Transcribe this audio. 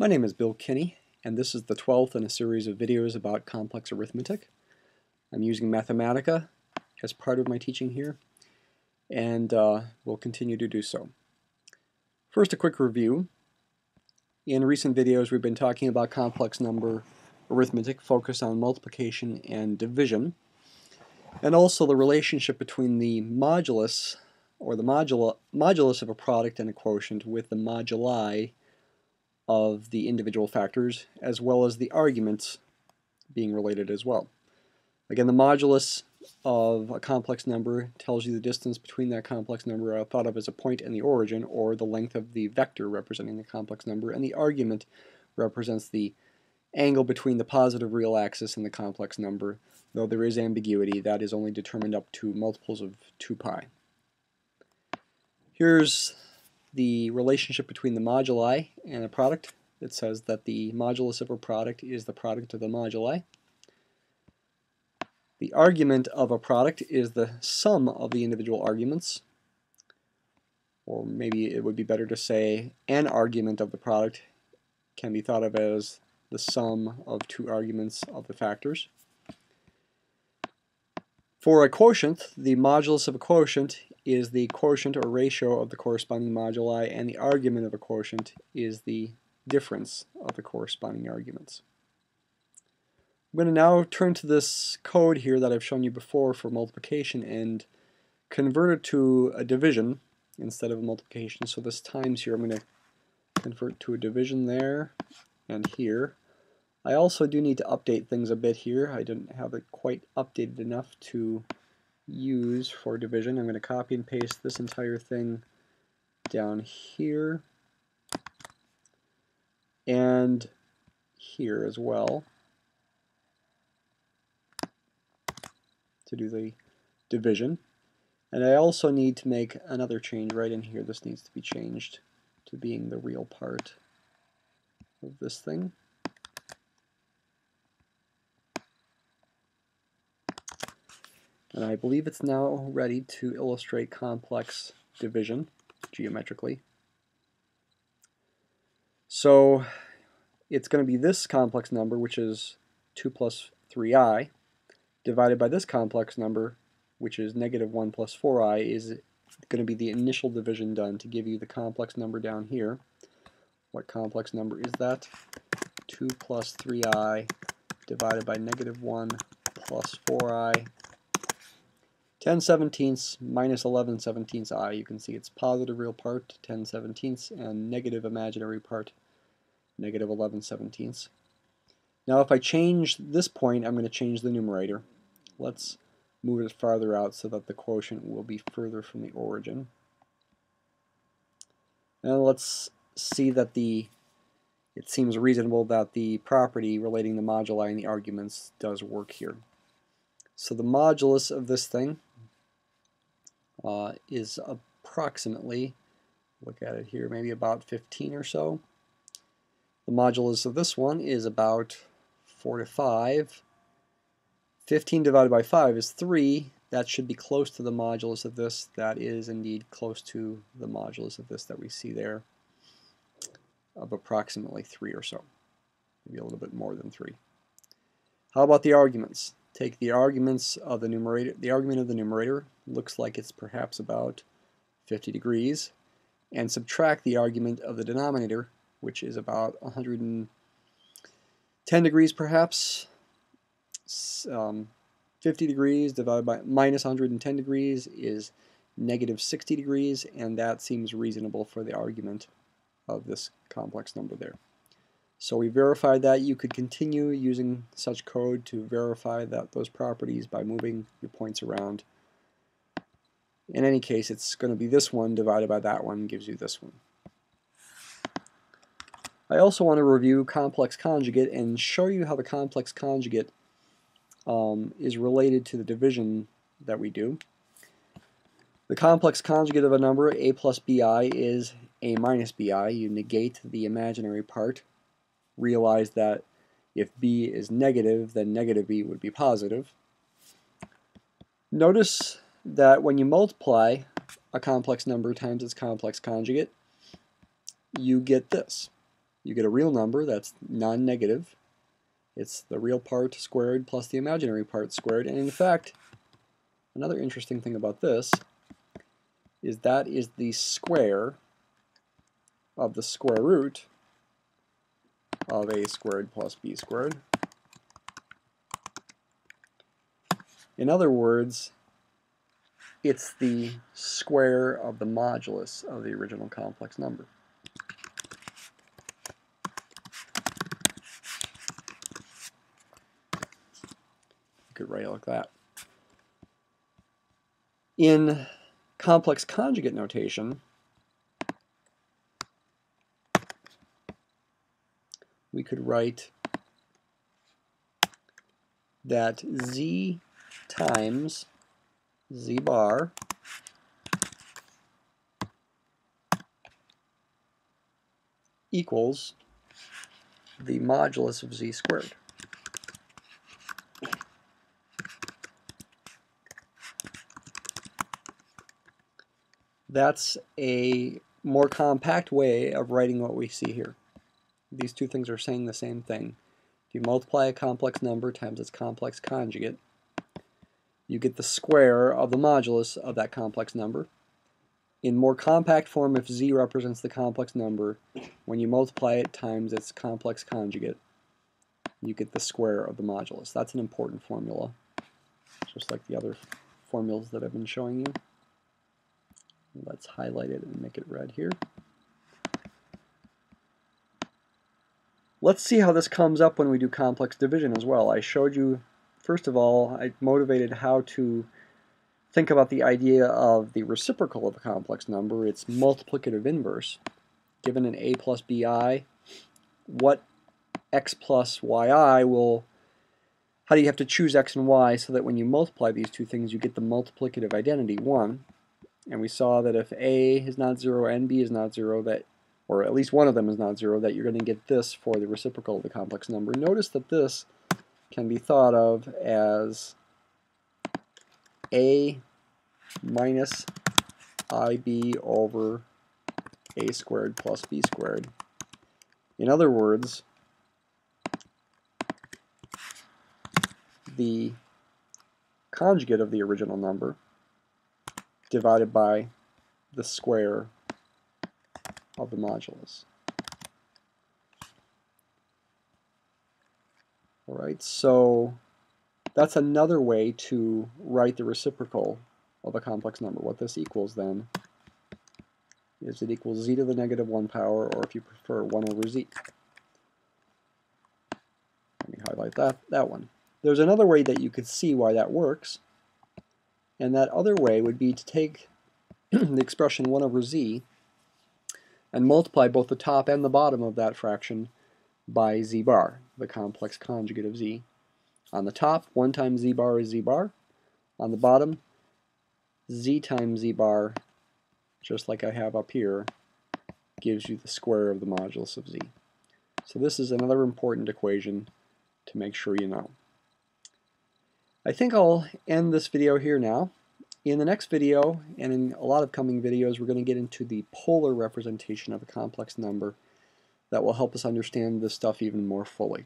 My name is Bill Kinney, and this is the 12th in a series of videos about complex arithmetic. I'm using Mathematica as part of my teaching here, and will continue to do so. First, a quick review. In recent videos, we've been talking about complex number arithmetic focused on multiplication and division, and also the relationship between the modulus, or the modulus of a product and a quotient, with the moduli of the individual factors, as well as the arguments being related as well. Again, the modulus of a complex number tells you the distance between that complex number thought of as a point and the origin, or the length of the vector representing the complex number, and the argument represents the angle between the positive real axis and the complex number, though there is ambiguity. That is only determined up to multiples of 2 pi. Here's the relationship between the moduli and a product. It says that the modulus of a product is the product of the moduli. The argument of a product is the sum of the individual arguments, or maybe it would be better to say an argument of the product can be thought of as the sum of two arguments of the factors. For a quotient, the modulus of a quotient is the quotient or ratio of the corresponding moduli, and the argument of a quotient is the difference of the corresponding arguments. I'm going to now turn to this code here that I've shown you before for multiplication and convert it to a division instead of a multiplication. So this times here, I'm going to convert to a division there and here. I also do need to update things a bit here. I didn't have it quite updated enough to use for division. I'm going to copy and paste this entire thing down here and here as well to do the division. And I also need to make another change right in here. This needs to be changed to being the real part of this thing. And I believe it's now ready to illustrate complex division geometrically. So it's going to be this complex number, which is 2 plus 3i, divided by this complex number, which is negative 1 plus 4i, is going to be the initial division done to give you the complex number down here. What complex number is that? 2 plus 3i divided by negative 1 plus 4i. 10/17 minus 11/17 I. You can see it's positive real part, 10/17, and negative imaginary part, negative 11/17. Now if I change this point, I'm going to change the numerator. Let's move it farther out so that the quotient will be further from the origin. Now let's see that it seems reasonable that the property relating the moduli and the arguments does work here. So the modulus of this thing is approximately, look at it here, maybe about 15 or so. The modulus of this one is about 4 to 5. 15 divided by 5 is 3. That should be close to the modulus of this. That is indeed close to the modulus of this that we see there of approximately 3 or so, maybe a little bit more than 3. How about the arguments? Take the arguments of the numerator. The argument of the numerator looks like it's perhaps about 50 degrees, and subtract the argument of the denominator, which is about 110 degrees perhaps. 50 degrees divided by minus 110 degrees is negative 60 degrees, and that seems reasonable for the argument of this complex number there. So we verified that. You could continue using such code to verify that those properties by moving your points around. In any case, it's going to be this one divided by that one gives you this one. I also want to review complex conjugate and show you how the complex conjugate is related to the division that we do. The complex conjugate of a number, a plus bi, is a minus bi. You negate the imaginary part. Realize that if b is negative, then negative b would be positive. Notice that when you multiply a complex number times its complex conjugate, you get this. you get a real number that's non-negative. It's the real part squared plus the imaginary part squared. And in fact, another interesting thing about this is that is the square of the square root of a squared plus b squared. In other words, it's the square of the modulus of the original complex number. You could write it like that. In complex conjugate notation, we could write that z times z bar equals the modulus of z squared. That's a more compact way of writing what we see here. These two things are saying the same thing. If you multiply a complex number times its complex conjugate, you get the square of the modulus of that complex number. In more compact form, if z represents the complex number, when you multiply it times its complex conjugate, you get the square of the modulus. That's an important formula, just like the other formulas that I've been showing you. Let's highlight it and make it red here. Let's see how this comes up when we do complex division as well. I showed you, first of all, I motivated how to think about the idea of the reciprocal of a complex number, its multiplicative inverse. Given an a plus bi, what x plus yi will, how do you have to choose x and y so that when you multiply these two things you get the multiplicative identity, 1. And we saw that if a is not 0 and b is not 0, that, or at least one of them is not 0, that you're going to get this for the reciprocal of the complex number. Notice that this can be thought of as a minus ib over a squared plus b squared. In other words, the conjugate of the original number divided by the square of the modulus. All right, so that's another way to write the reciprocal of a complex number. What this equals then is it equals z to the negative 1 power, or if you prefer, 1 over z. Let me highlight that one. There's another way that you could see why that works. And that other way would be to take the expression 1 over z and multiply both the top and the bottom of that fraction by z bar, the complex conjugate of z. On the top, 1 times z bar is z bar. On the bottom, z times z bar, just like I have up here, gives you the square of the modulus of z. So this is another important equation to make sure you know. I think I'll end this video here now. In the next video, and in a lot of coming videos, we're going to get into the polar representation of a complex number that will help us understand this stuff even more fully.